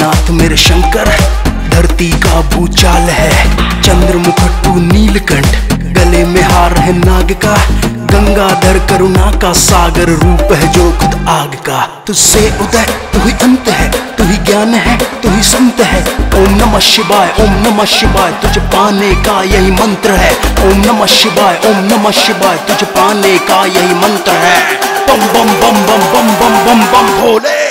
नाथ मेरे शंकर, धरती का भूचाल है चंद्रमुखट्टू नीलकंठ, गले में हार है नाग का, गंगाधर करुणा का सागर, रूप है जो खुद आग का। तुझसे उदय तू ही अंत है, तू ही ज्ञान है, तू ही संत है। ओम नमः शिवाय, ओम नमः शिवाय, तुझे पाने का यही मंत्र है। ओम नमः शिवाय, ओम नमः शिवाय, तुझे पाने का यही मंत्र है। बम बम बम बम बम बम बम बम भोले।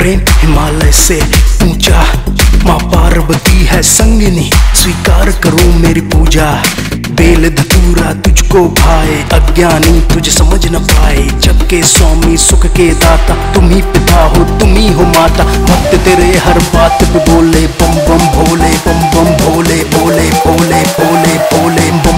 प्रेम हिमालय से ऊंचा, माँ पार्वती है संगिनी, स्वीकार करो मेरी पूजा। बेल धतूरा तुझको भाए, अज्ञानी तुझे समझ न पाए। जग के स्वामी सुख के दाता, तुम ही पिता हो तुम ही हो माता। भक्त तेरे हर बात पे बोले, बम बम भोले, बम बम भोले, भोले भोले भोले भोले।